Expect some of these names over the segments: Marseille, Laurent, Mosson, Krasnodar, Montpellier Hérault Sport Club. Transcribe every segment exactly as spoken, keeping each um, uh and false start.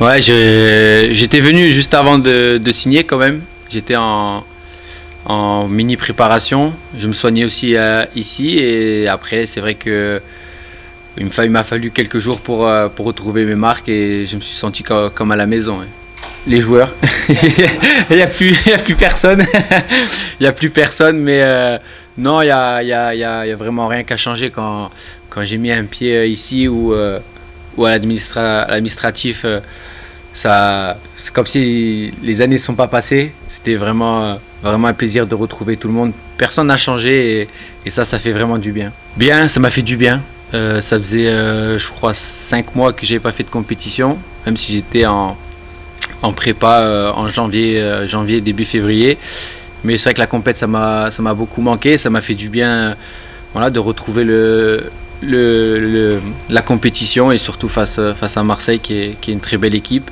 Ouais, j'étais venu juste avant de, de signer quand même. J'étais en, en mini préparation. Je me soignais aussi euh, ici et après c'est vrai que il m'a fallu quelques jours pour, euh, pour retrouver mes marques et je me suis senti comme, comme à la maison. Ouais. Les joueurs, il n'y a, a plus personne, il n'y a plus personne, mais euh, non, il n'y a, a, a, a vraiment rien qu'à changer quand, quand j'ai mis un pied ici ou, euh, ou à l'administratif. Euh, c'est comme si les années ne sont pas passées, c'était vraiment, vraiment un plaisir de retrouver tout le monde. Personne n'a changé et, et ça, ça fait vraiment du bien. Bien, ça m'a fait du bien. Euh, ça faisait, euh, je crois, cinq mois que je n'avais pas fait de compétition, même si j'étais en... en prépa euh, en janvier, euh, janvier, début février. Mais c'est vrai que la compète, ça m'a beaucoup manqué. Ça m'a fait du bien euh, voilà, de retrouver le, le, le, la compétition et surtout face, face à Marseille qui est, qui est une très belle équipe.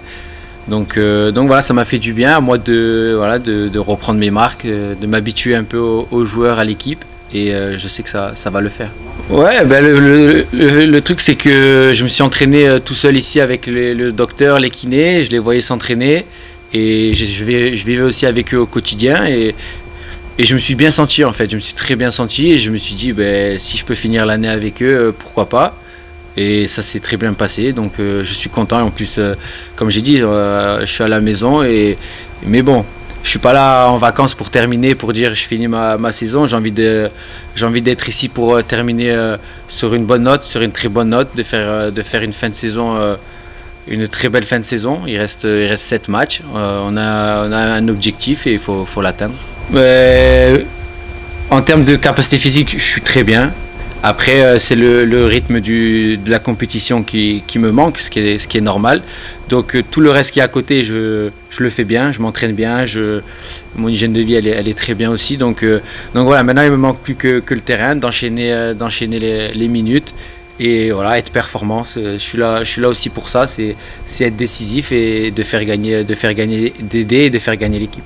Donc, euh, donc voilà, ça m'a fait du bien à moi de, voilà, de, de reprendre mes marques, de m'habituer un peu aux, aux joueurs, à l'équipe. Et euh, je sais que ça, ça va le faire. Ouais, ben le, le, le, le truc c'est que je me suis entraîné tout seul ici avec le, le docteur, les kinés, je les voyais s'entraîner et je, je, vais, je vivais aussi avec eux au quotidien et, et je me suis bien senti en fait, je me suis très bien senti et je me suis dit ben, si je peux finir l'année avec eux, pourquoi pas. Et ça s'est très bien passé, donc euh, je suis content. En plus, euh, comme j'ai dit, euh, je suis à la maison, et, mais bon. Je ne suis pas là en vacances pour terminer, pour dire je finis ma, ma saison. J'ai envie de, j'ai envie d'être ici pour terminer sur une bonne note, sur une très bonne note, de faire, de faire une fin de saison, une très belle fin de saison. Il reste, il reste sept matchs. On a, on a un objectif et il faut, faut l'atteindre. En termes de capacité physique, je suis très bien. Après, c'est le, le rythme du, de la compétition qui, qui me manque, ce qui est, ce qui est normal. Donc tout le reste qui est à côté, je, je le fais bien, je m'entraîne bien, je, mon hygiène de vie, elle est, elle est très bien aussi. Donc, euh, donc voilà, maintenant il me manque plus que, que le terrain, d'enchaîner euh, d'enchaîner les, les minutes et voilà, être performant. Je suis là, je suis là aussi pour ça, c'est être décisif et de faire gagner, de faire gagner, d'aider et de faire gagner l'équipe.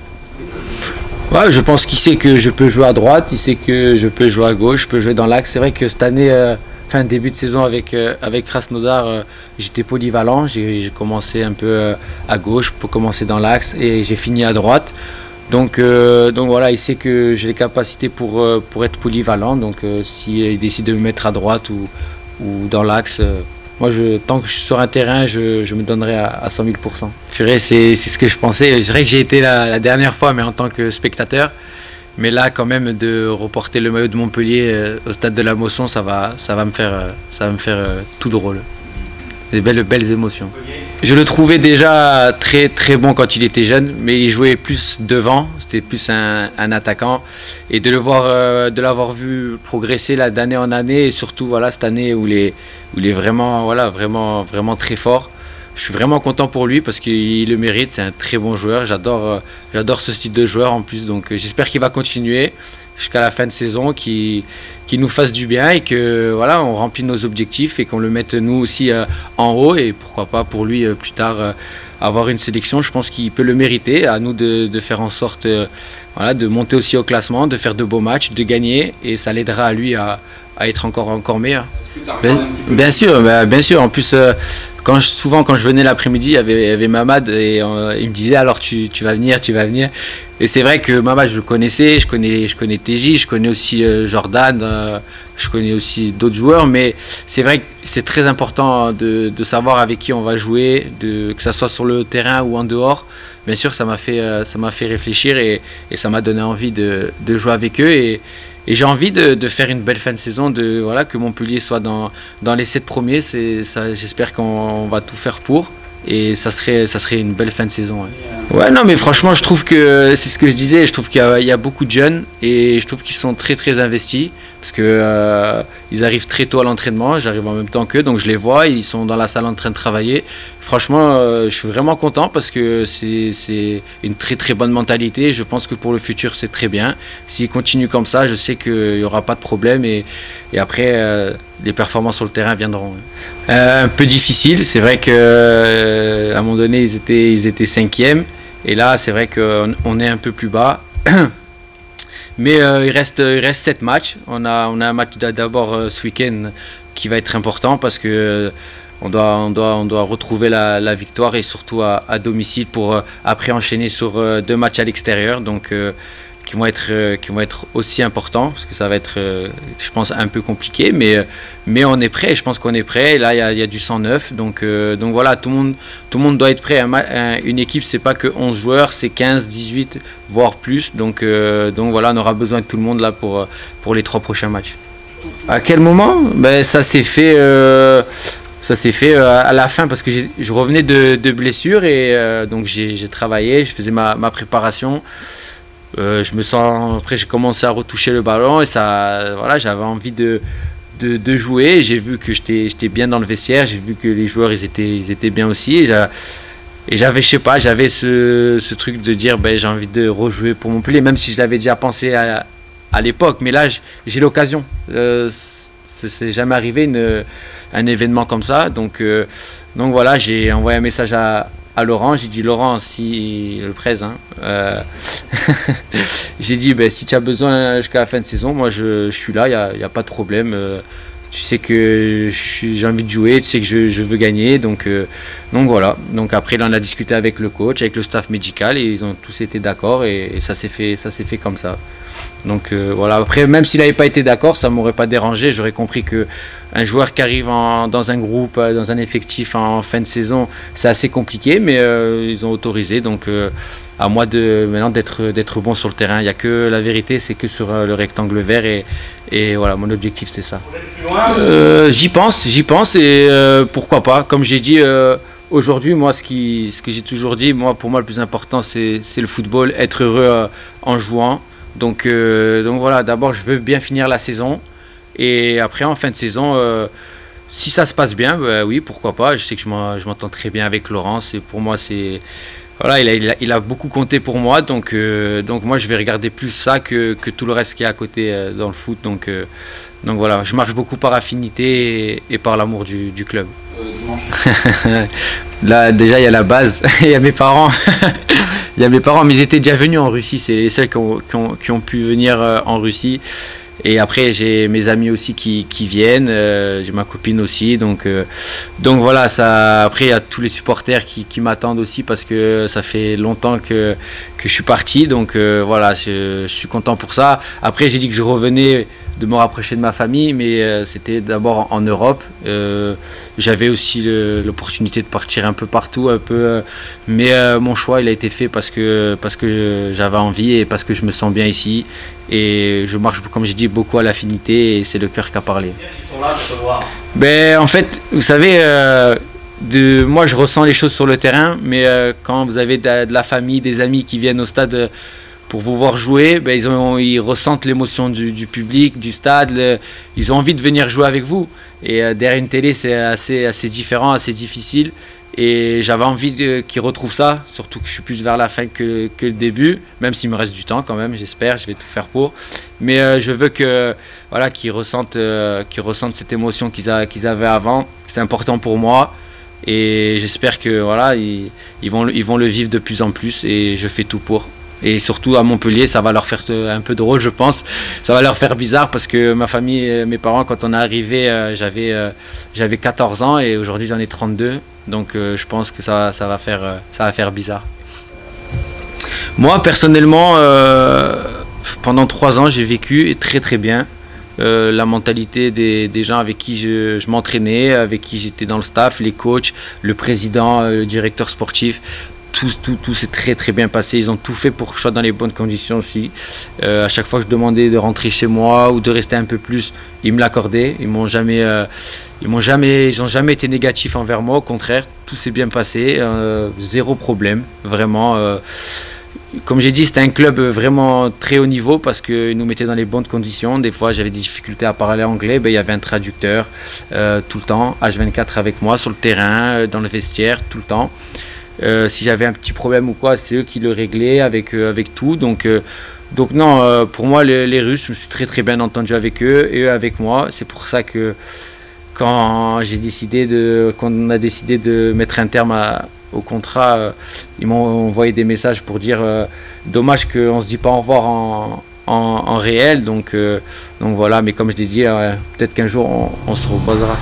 Ouais, je pense qu'il sait que je peux jouer à droite, il sait que je peux jouer à gauche, je peux jouer dans l'axe. C'est vrai que cette année, euh, fin début de saison avec, euh, avec Krasnodar, euh, j'étais polyvalent. J'ai commencé un peu euh, à gauche pour commencer dans l'axe et j'ai fini à droite. Donc, euh, donc voilà, il sait que j'ai les capacités pour, euh, pour être polyvalent. Donc euh, s'il si décide de me mettre à droite ou, ou dans l'axe, euh, moi, je, tant que je suis sur un terrain, je, je me donnerai à, à cent mille pour cent. Purée, c'est ce que je pensais. C'est vrai que j'ai été la, la dernière fois, mais en tant que spectateur. Mais là, quand même, de reporter le maillot de Montpellier euh, au stade de la Mosson, ça va, ça va me faire, euh, ça va me faire euh, tout drôle. Des belles, belles émotions. Je le trouvais déjà très, très bon quand il était jeune, mais il jouait plus devant. C'était plus un, un attaquant. Et de le voir, euh, de l'avoir vu progresser d'année en année, et surtout voilà cette année où il est, où il est vraiment, voilà, vraiment, vraiment très fort. Je suis vraiment content pour lui parce qu'il le mérite, c'est un très bon joueur. J'adore j'adore ce style de joueur en plus, donc j'espère qu'il va continuer jusqu'à la fin de saison, qu'il qu'il nous fasse du bien et que voilà, on remplit nos objectifs et qu'on le mette nous aussi en haut et pourquoi pas pour lui plus tard avoir une sélection. Je pense qu'il peut le mériter, à nous de, de faire en sorte voilà, de monter aussi au classement, de faire de beaux matchs, de gagner et ça l'aidera à lui à, à être encore, encore meilleur. Bien, bien sûr, bah, bien sûr. En plus, euh, quand je, souvent quand je venais l'après-midi, il y avait, avait Mamad et euh, il me disait alors tu, tu vas venir, tu vas venir. Et c'est vrai que Mamad, je le connaissais, je connais, je connais T J, je connais aussi euh, Jordan, euh, je connais aussi d'autres joueurs. Mais c'est vrai que c'est très important de, de savoir avec qui on va jouer, de, que ça soit sur le terrain ou en dehors. Bien sûr, ça m'a fait, euh, ça m'a fait réfléchir et, et ça m'a donné envie de, de jouer avec eux et Et j'ai envie de, de faire une belle fin de saison, de, voilà, que Montpellier soit dans, dans les sept premiers. J'espère qu'on va tout faire pour. Et ça serait, ça serait une belle fin de saison. Ouais, ouais non, mais franchement, je trouve que c'est ce que je disais. Je trouve qu'il y, y a beaucoup de jeunes et je trouve qu'ils sont très, très investis parce qu'ils euh, arrivent très tôt à l'entraînement. J'arrive en même temps qu'eux, donc je les vois. Ils sont dans la salle en train de travailler. Franchement, euh, je suis vraiment content parce que c'est une très, très bonne mentalité. Je pense que pour le futur, c'est très bien. S'ils continuent comme ça, je sais qu'il n'y aura pas de problème et, et après. Euh, Les performances sur le terrain viendront. Euh, un peu difficile, c'est vrai qu'à euh, un moment donné, ils étaient, ils étaient cinquième. Et là, c'est vrai qu'on on est un peu plus bas. Mais euh, il reste, il reste sept matchs. On a, on a un match d'abord euh, ce week-end qui va être important parce que euh, on doit, on doit, on doit retrouver la, la victoire, et surtout à, à domicile, pour euh, après enchaîner sur euh, deux matchs à l'extérieur, donc euh, qui vont être euh, qui vont être aussi importants, parce que ça va être euh, je pense un peu compliqué, mais euh, mais on est prêt, je pense qu'on est prêt. Et là il y a, y a du cent neuf, donc euh, donc voilà, tout le monde tout le monde doit être prêt. Un, un, une équipe, c'est pas que onze joueurs, c'est quinze, dix-huit voire plus, donc euh, donc voilà, on aura besoin de tout le monde là pour pour les trois prochains matchs. À quel moment? Ben ça s'est fait euh, ça s'est fait euh, à la fin, parce que je revenais de, de blessure, et euh, donc j'ai travaillé, je faisais ma, ma préparation. Euh, je me sens, après j'ai commencé à retoucher le ballon, et ça, voilà, j'avais envie de, de, de jouer. J'ai vu que j'étais bien dans le vestiaire, j'ai vu que les joueurs ils étaient, ils étaient bien aussi, et j'avais, je sais pas, j'avais ce, ce truc de dire ben, j'ai envie de rejouer pour Montpellier, même si je l'avais déjà pensé à, à l'époque, mais là j'ai l'occasion, euh, c'est jamais arrivé une, un événement comme ça, donc, euh, donc voilà, j'ai envoyé un message à à Laurent, j'ai dit Laurent, si le presse, hein, euh, j'ai dit ben, si tu as besoin jusqu'à la fin de saison, moi je, je suis là, il n'y a, a pas de problème, euh, tu sais que j'ai envie de jouer, tu sais que je, je veux gagner, donc, euh, donc voilà, donc après là, on a discuté avec le coach, avec le staff médical, et ils ont tous été d'accord, et, et ça s'est fait, ça s'est fait comme ça, donc euh, voilà, après même s'il n'avait pas été d'accord, ça ne m'aurait pas dérangé, j'aurais compris que un joueur qui arrive en, dans un groupe, dans un effectif en fin de saison, c'est assez compliqué, mais euh, ils ont autorisé, donc euh, à moi de, maintenant d'être d'être bon sur le terrain. Il n'y a que la vérité, c'est que sur le rectangle vert, et, et voilà, mon objectif c'est ça. Euh, j'y pense, j'y pense, et euh, pourquoi pas, comme j'ai dit, euh, aujourd'hui, moi, ce, qui, ce que j'ai toujours dit, moi, pour moi le plus important c'est le football, être heureux euh, en jouant, donc, euh, donc voilà, d'abord je veux bien finir la saison. Et après, en fin de saison, euh, si ça se passe bien, bah oui, pourquoi pas. Je sais que je m'entends très bien avec Laurent. Et pour moi, c'est voilà, il a, il, a, il a beaucoup compté pour moi. Donc, euh, donc moi, je vais regarder plus ça que, que tout le reste qu'il y a à côté euh, dans le foot. Donc, euh, donc voilà, je marche beaucoup par affinité et, et par l'amour du, du club. Euh, Là, déjà, il y a la base. Il y a mes parents. Il y a mes parents, mais ils étaient déjà venus en Russie. C'est les seuls qui ont, qui ont, qui ont pu venir euh, en Russie. Et après j'ai mes amis aussi qui, qui viennent, euh, j'ai ma copine aussi, donc, euh, donc voilà, ça, après il y a tous les supporters qui, qui m'attendent aussi, parce que ça fait longtemps que, que je suis parti, donc euh, voilà, je, je suis content pour ça. Après j'ai dit que je revenais de me rapprocher de ma famille, mais euh, c'était d'abord en, en Europe, euh, j'avais aussi l'opportunité de partir un peu partout, un peu, euh, mais euh, mon choix il a été fait parce que, parce que j'avais envie et parce que je me sens bien ici. Et je marche, comme j'ai dit, beaucoup à l'affinité, et c'est le cœur qui a parlé. Ils sont là pour te voir. Ben, en fait, vous savez, euh, de, moi je ressens les choses sur le terrain, mais euh, quand vous avez de, de la famille, des amis qui viennent au stade pour vous voir jouer, ben, ils, ont, ils ressentent l'émotion du, du public, du stade, le, ils ont envie de venir jouer avec vous. Et euh, derrière une télé, c'est assez, assez différent, assez difficile. Et j'avais envie qu'ils retrouvent ça, surtout que je suis plus vers la fin que, que le début, même s'il me reste du temps quand même, j'espère, je vais tout faire pour. Mais euh, je veux que, voilà, qu'ils ressentent, euh, qu'ils ressentent cette émotion qu'ils qu'ils avaient avant, c'est important pour moi. Et j'espère que voilà, ils, ils, vont, ils vont le vivre de plus en plus, et je fais tout pour. Et surtout à Montpellier, ça va leur faire un peu drôle, je pense. Ça va leur faire bizarre, parce que ma famille, mes parents, quand on est arrivé, euh, j'avais euh, j'avais quatorze ans, et aujourd'hui j'en ai trente-deux. Donc euh, je pense que ça, ça, va faire, euh, ça va faire bizarre. Moi personnellement, euh, pendant trois ans j'ai vécu très très bien euh, la mentalité des, des gens avec qui je, je m'entraînais, avec qui j'étais dans le staff, les coachs, le président, euh, le directeur sportif. Tout, tout, tout s'est très très bien passé, ils ont tout fait pour que je sois dans les bonnes conditions aussi. Euh, à chaque fois que je demandais de rentrer chez moi ou de rester un peu plus, ils me l'accordaient, ils n'ont jamais, euh, jamais, jamais été négatifs envers moi, au contraire, tout s'est bien passé, euh, zéro problème, vraiment. Euh, comme j'ai dit, c'était un club vraiment très haut niveau, parce qu'ils nous mettaient dans les bonnes conditions. Des fois j'avais des difficultés à parler anglais, ben, il y avait un traducteur euh, tout le temps, H vingt-quatre avec moi, sur le terrain, dans le vestiaire, tout le temps. Euh, si j'avais un petit problème ou quoi, c'est eux qui le réglaient avec, euh, avec tout. Donc, euh, donc non, euh, pour moi, les, les Russes, je me suis très très bien entendu avec eux, et eux avec moi. C'est pour ça que quand j'ai décidé de, quand on a décidé de mettre un terme à, au contrat, euh, ils m'ont envoyé des messages pour dire euh, dommage qu'on ne se dit pas au revoir en, en, en réel. Donc, euh, donc voilà, mais comme je l'ai dit, euh, peut-être qu'un jour on, on se recroisera.